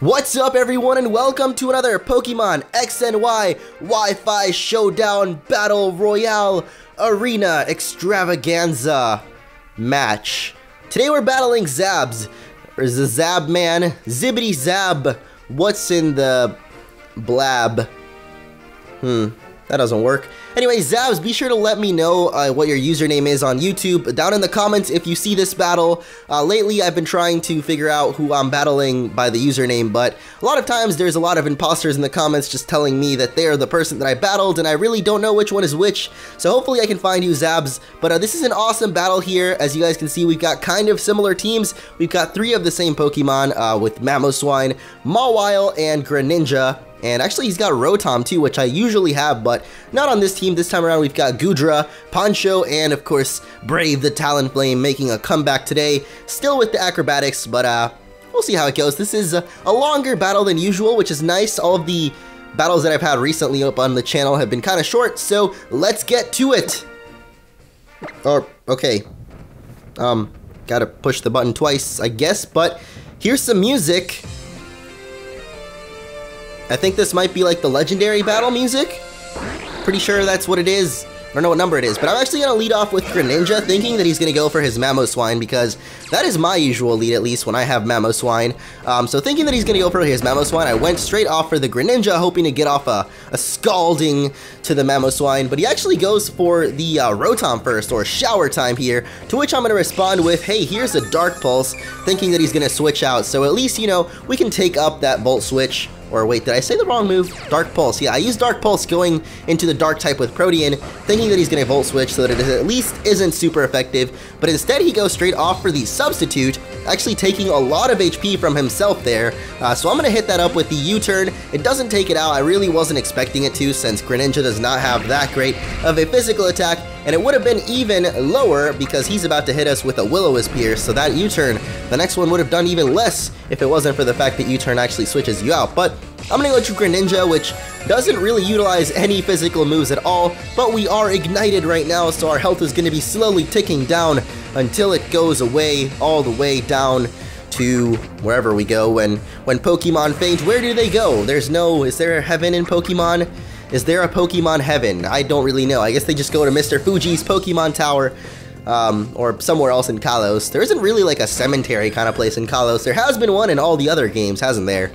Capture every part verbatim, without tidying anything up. What's up everyone and welcome to another Pokemon X and Y Wi-Fi Showdown Battle Royale Arena Extravaganza match. Today we're battling Zabs, or the Zab Man, Zibbity Zab, what's in the blab? Hmm, that doesn't work. Anyway, Zabs, be sure to let me know uh, what your username is on YouTube down in the comments if you see this battle. Uh, lately, I've been trying to figure out who I'm battling by the username, but a lot of times there's a lot of imposters in the comments just telling me that they are the person that I battled, and I really don't know which one is which, so hopefully I can find you, Zabs. But uh, this is an awesome battle here. As you guys can see, we've got kind of similar teams. We've got three of the same Pokemon uh, with Mamoswine, Mawile, and Greninja. And actually, he's got Rotom too, which I usually have, but not on this team. This time around, we've got Goodra, Pancho, and of course, Brave the Talonflame making a comeback today. Still with the acrobatics, but uh, we'll see how it goes. This is a, a longer battle than usual, which is nice. All of the battles that I've had recently up on the channel have been kind of short, so let's get to it. Or, okay. Um, gotta push the button twice, I guess, but here's some music. I think this might be like the legendary battle music. Pretty sure that's what it is. I don't know what number it is, but I'm actually gonna lead off with Greninja, thinking that he's gonna go for his Mamoswine, because that is my usual lead, at least when I have Mamoswine. Um, so thinking that he's gonna go for his Mamoswine, I went straight off for the Greninja, hoping to get off a, a Scalding to the Mamoswine, but he actually goes for the uh, Rotom first, or Shower Time here, to which I'm gonna respond with, hey, here's a Dark Pulse, thinking that he's gonna switch out, so at least, you know, we can take up that Volt Switch. Or wait, did I say the wrong move? Dark Pulse. Yeah, I used Dark Pulse going into the Dark type with Protean, thinking that he's going to Volt Switch so that it at least isn't super effective. But instead, he goes straight off for the Substitute, actually taking a lot of H P from himself there. Uh, so I'm going to hit that up with the U-turn. It doesn't take it out. I really wasn't expecting it to, since Greninja does not have that great of a physical attack. And it would have been even lower because he's about to hit us with a Will-O-Wisp here, so that U-turn, the next one would have done even less if it wasn't for the fact that U-turn actually switches you out. But I'm gonna go to Greninja, which doesn't really utilize any physical moves at all, but we are ignited right now, so our health is gonna be slowly ticking down until it goes away, all the way down to wherever we go. When, when Pokemon faint, where do they go? There's no, is there a heaven in Pokemon? Is there a Pokemon heaven? I don't really know. I guess they just go to Mister Fuji's Pokemon Tower, um, or somewhere else in Kalos. There isn't really like a cemetery kind of place in Kalos. There has been one in all the other games, hasn't there?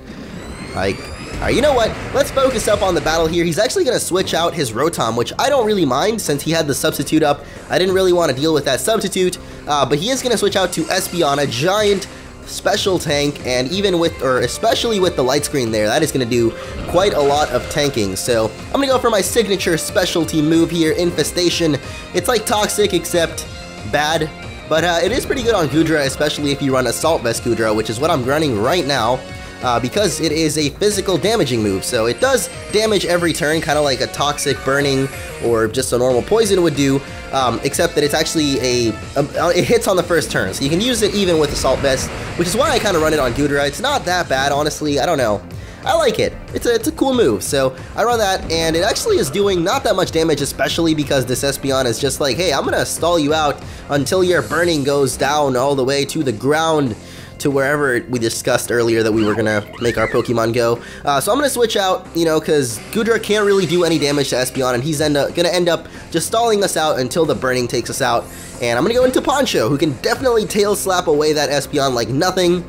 Like, alright, you know what? Let's focus up on the battle here. He's actually going to switch out his Rotom, which I don't really mind since he had the Substitute up. I didn't really want to deal with that Substitute, uh, but he is going to switch out to Espeon, a giant special tank, and even with, or especially with the light screen there, that is going to do quite a lot of tanking. So I'm going to go for my signature specialty move here, Infestation. It's like Toxic except bad, but uh, it is pretty good on Goodra, especially if you run Assault Vest Goodra, which is what I'm running right now, uh, because it is a physical damaging move. So it does damage every turn, kind of like a Toxic, Burning, or just a normal Poison would do. Um, except that it's actually a, a, it hits on the first turn, so you can use it even with Assault Vest, which is why I kind of run it on Goodra. It's not that bad, honestly. I don't know. I like it. It's a, it's a cool move, so I run that, and it actually is doing not that much damage, especially because this Espeon is just like, hey, I'm gonna stall you out until your Burning goes down all the way to the ground, to wherever we discussed earlier that we were gonna make our Pokemon go. Uh, so I'm gonna switch out, you know, because Goodra can't really do any damage to Espeon, and he's end up, gonna end up just stalling us out until the Burning takes us out. And I'm gonna go into Pancho, who can definitely tail slap away that Espeon like nothing.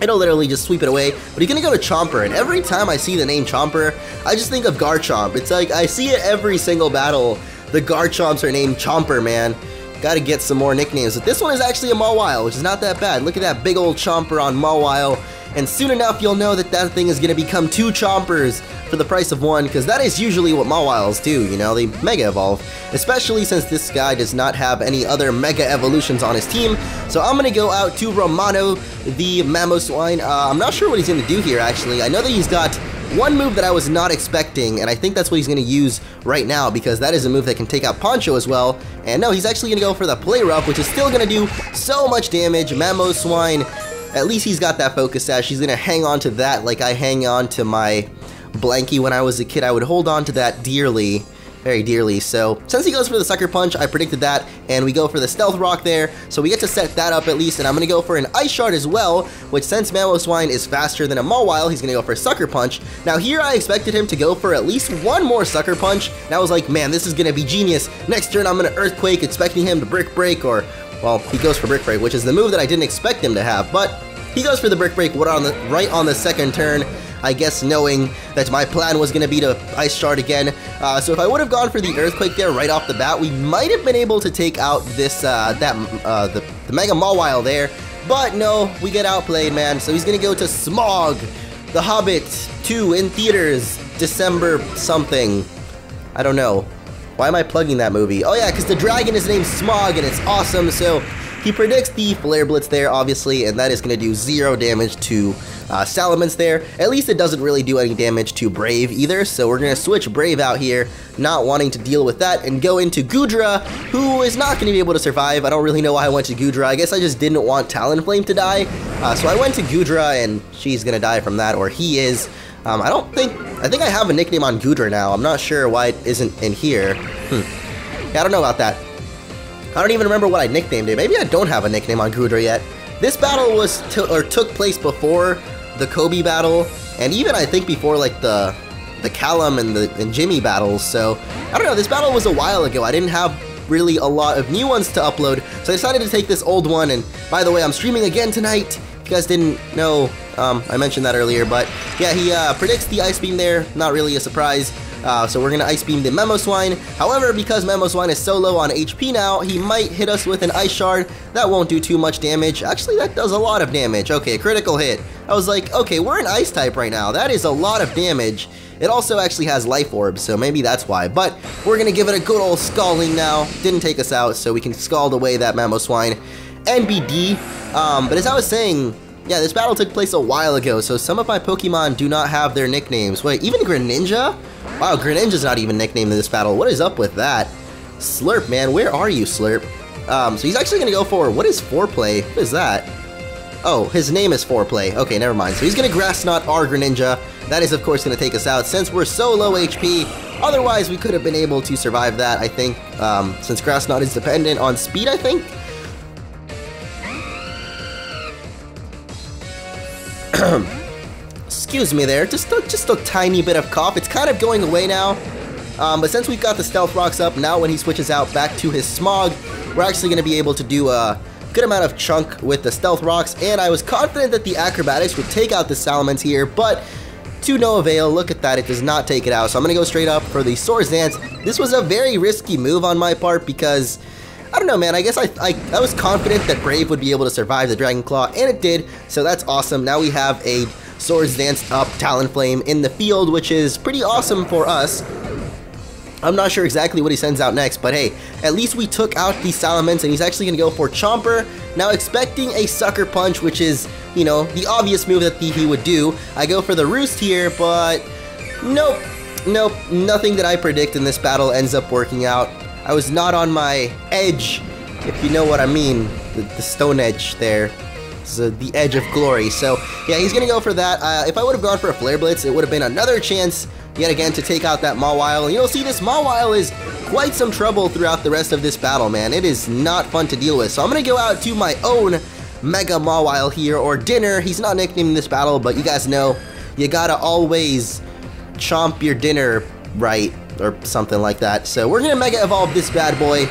It'll literally just sweep it away, but he's gonna go to Chomper, and every time I see the name Chomper, I just think of Garchomp. It's like, I see it every single battle. The Garchomps are named Chomper, man. Gotta get some more nicknames, but this one is actually a Mawile, which is not that bad. Look at that big old Chomper on Mawile, and soon enough you'll know that that thing is gonna become two Chompers for the price of one, because that is usually what Mawiles do, you know, they Mega Evolve, especially since this guy does not have any other Mega Evolutions on his team. So I'm gonna go out to Romano, the Mamoswine. Uh, I'm not sure what he's gonna do here, actually. I know that he's got one move that I was not expecting, and I think that's what he's going to use right now, because that is a move that can take out Pancho as well. And no, he's actually going to go for the Play Rough, which is still going to do so much damage. Mamoswine, at least he's got that Focus Sash. He's going to hang on to that like I hang on to my blankie when I was a kid. I would hold on to that dearly. very dearly. So since he goes for the Sucker Punch, I predicted that, and we go for the Stealth Rock there. So we get to set that up at least, and I'm going to go for an Ice Shard as well, which since Mamoswine is faster than a Mawile, he's going to go for a Sucker Punch. Now here I expected him to go for at least one more Sucker Punch, and I was like, man, this is going to be genius. Next turn, I'm going to Earthquake, expecting him to Brick Break, or, well, he goes for Brick Break, which is the move that I didn't expect him to have, but he goes for the Brick Break on the, right on the second turn, I guess knowing that my plan was going to be to Ice Shard again. Uh, so if I would have gone for the Earthquake there right off the bat, we might have been able to take out this uh, that uh, the, the Mega Mawile there. But no, we get outplayed, man. So he's going to go to Smaug, The Hobbit two in theaters, December something. I don't know. Why am I plugging that movie? Oh yeah, because the dragon is named Smaug and it's awesome, so he predicts the Flare Blitz there, obviously, and that is going to do zero damage to uh, Salamence there. At least it doesn't really do any damage to Brave either, so we're going to switch Brave out here, not wanting to deal with that, and go into Goodra, who is not going to be able to survive. I don't really know why I went to Goodra. I guess I just didn't want Talonflame to die, uh, so I went to Goodra, and she's going to die from that, or he is. Um, I don't think... I think I have a nickname on Goodra now. I'm not sure why it isn't in here. Hmm. Yeah, I don't know about that. I don't even remember what I nicknamed it. Maybe I don't have a nickname on Goodra yet. This battle was to, or took place before the Kobe battle, and even I think before like the the Callum and the and Jimmy battles. So I don't know. This battle was a while ago. I didn't have really a lot of new ones to upload, so I decided to take this old one. And by the way, I'm streaming again tonight. If you guys didn't know, um, I mentioned that earlier, but yeah, he uh, predicts the Ice Beam there. Not really a surprise. Uh, so we're going to Ice Beam the Mamoswine. However, because Mamoswine is so low on H P now, he might hit us with an Ice Shard. That won't do too much damage. Actually, that does a lot of damage. Okay, critical hit. I was like, okay, we're an Ice type right now. That is a lot of damage. It also actually has Life Orb, so maybe that's why. But we're going to give it a good old Scalding now. Didn't take us out, so we can Scald away that Mamoswine. N B D. Um, but as I was saying, yeah, this battle took place a while ago, so some of my Pokemon do not have their nicknames. Wait, even Greninja? Wow, Greninja's not even nicknamed in this battle. What is up with that? Slurp, man, where are you, Slurp? Um, so he's actually going to go for, what is Foreplay? What is that? Oh, his name is Foreplay. Okay, never mind. So he's going to Grass Knot our Greninja. That is, of course, going to take us out since we're so low H P. Otherwise, we could have been able to survive that, I think, um, since Grass Knot is dependent on speed, I think. Excuse me there, just a, just a tiny bit of cough. It's kind of going away now, um, but since we've got the Stealth Rocks up, now when he switches out back to his Smaug, we're actually going to be able to do a good amount of chunk with the Stealth Rocks, and I was confident that the Acrobatics would take out the Salamence here, but to no avail. Look at that, it does not take it out, so I'm going to go straight up for the Swords Dance. This was a very risky move on my part because... I don't know, man, I guess I, I I was confident that Brave would be able to survive the Dragon Claw, and it did, so that's awesome. Now we have a Swords Dance up Talonflame in the field, which is pretty awesome for us. I'm not sure exactly what he sends out next, but hey, at least we took out the Salamence, and he's actually going to go for Chomper. Now expecting a Sucker Punch, which is, you know, the obvious move that the, he would do. I go for the Roost here, but nope, nope, nothing that I predict in this battle ends up working out. I was not on my edge, if you know what I mean, the, the stone edge there, so the edge of glory. So yeah, he's going to go for that. Uh, if I would have gone for a Flare Blitz, it would have been another chance yet again to take out that Mawile. And you'll see this Mawile is quite some trouble throughout the rest of this battle, man. It is not fun to deal with. So I'm going to go out to my own Mega Mawile here, or Dinner. He's not nicknamed in this battle, but you guys know, you got to always chomp your dinner right, or something like that. So we're gonna Mega Evolve this bad boy.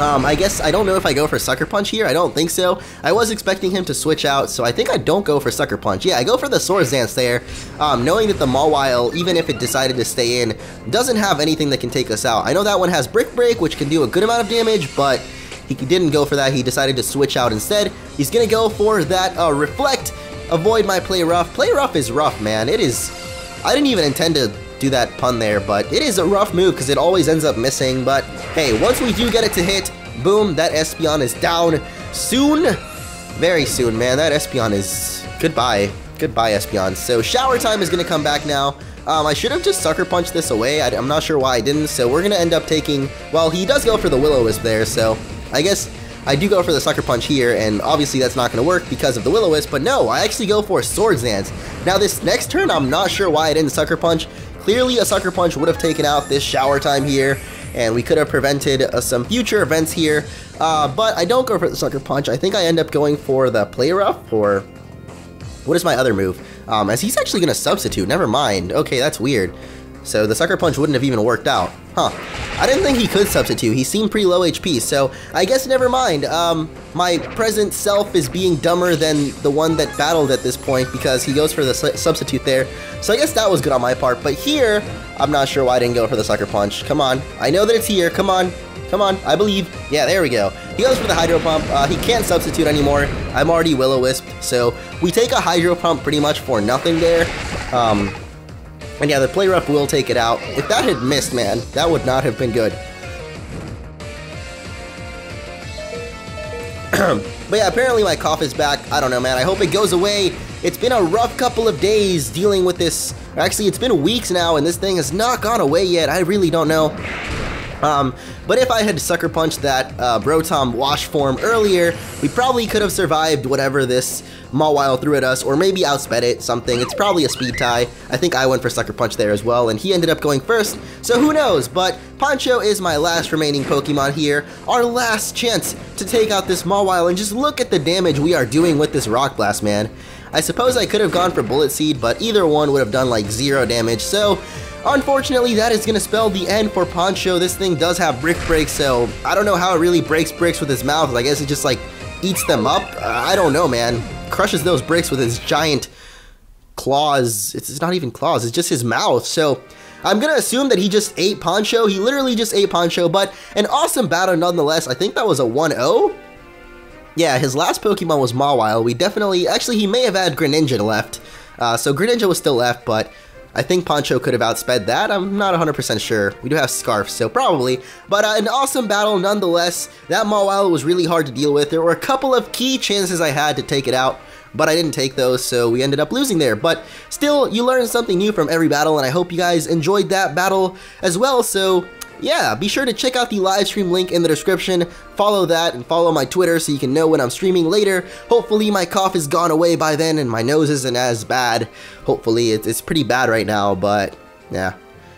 Um, I guess, I don't know if I go for Sucker Punch here, I don't think so. I was expecting him to switch out, so I think I don't go for Sucker Punch. Yeah, I go for the Swords Dance there, um, knowing that the Mawile, even if it decided to stay in, doesn't have anything that can take us out. I know that one has Brick Break, which can do a good amount of damage, but he didn't go for that, he decided to switch out instead. He's gonna go for that uh, Reflect, avoid my Play Rough. Play Rough is rough, man, it is, I didn't even intend to do that pun there, but it is a rough move because it always ends up missing. But hey, once we do get it to hit, boom, that Espeon is down soon, very soon, man. That Espeon is goodbye, goodbye Espeon. So Shower Time is gonna come back now. Um, I should have just Sucker Punched this away. I, I'm not sure why I didn't. So we're gonna end up taking. Well, he does go for the Will-O-Wisp there, so I guess I do go for the Sucker Punch here, and obviously that's not gonna work because of the Will-O-Wisp. But no, I actually go for Swords Dance. Now this next turn, I'm not sure why I didn't Sucker Punch. Clearly a Sucker Punch would have taken out this shower time here, and we could have prevented uh, some future events here, uh, but I don't go for the Sucker Punch. I think I end up going for the Play Rough, or what is my other move? Um, as he's actually going to substitute, never mind. Okay, that's weird. So the Sucker Punch wouldn't have even worked out. Huh. I didn't think he could substitute. He seemed pretty low H P, so I guess never mind. Um, my present self is being dumber than the one that battled at this point because he goes for the su substitute there. So I guess that was good on my part, but here, I'm not sure why I didn't go for the Sucker Punch. Come on. I know that it's here. Come on. Come on. I believe. Yeah, there we go. He goes for the Hydro Pump. Uh, he can't substitute anymore. I'm already Will-O-Wisped, so we take a Hydro Pump pretty much for nothing there. Um... And yeah, the Play Rough will take it out. If that had missed, man, that would not have been good. But yeah, apparently my cough is back. I don't know, man. I hope it goes away. It's been a rough couple of days dealing with this. Actually, it's been weeks now, and this thing has not gone away yet. I really don't know. Um, but if I had Sucker Punched that uh, Rotom Wash Form earlier, we probably could have survived whatever this Mawile threw at us, or maybe outsped it, something. It's probably a speed tie. I think I went for Sucker Punch there as well, and he ended up going first, so who knows, but Pancho is my last remaining Pokemon here, our last chance to take out this Mawile, and just look at the damage we are doing with this Rock Blast, man. I suppose I could have gone for Bullet Seed, but either one would have done like zero damage, so unfortunately, that is going to spell the end for Pancho. This thing does have Brick Break, so I don't know how it really breaks bricks with his mouth. I guess it just, like, eats them up. Uh, I don't know, man. Crushes those bricks with his giant claws. It's not even claws. It's just his mouth, so I'm going to assume that he just ate Pancho. He literally just ate Pancho, but an awesome battle nonetheless. I think that was a one oh. Yeah, his last Pokemon was Mawile. We definitely... Actually, he may have had Greninja left. Uh, so Greninja was still left, but I think Pancho could have outsped that. I'm not one hundred percent sure. We do have Scarfs, so probably. But uh, an awesome battle nonetheless. That Mawile was really hard to deal with. There were a couple of key chances I had to take it out, but I didn't take those, so we ended up losing there. But still, you learn something new from every battle, and I hope you guys enjoyed that battle as well. So yeah, be sure to check out the live stream link in the description. Follow that and follow my Twitter so you can know when I'm streaming later. Hopefully my cough has gone away by then and my nose isn't as bad. Hopefully, it's pretty bad right now, but yeah.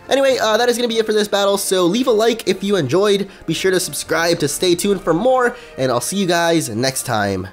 Anyway, uh, that is going to be it for this battle, so leave a like if you enjoyed. Be sure to subscribe to stay tuned for more, and I'll see you guys next time.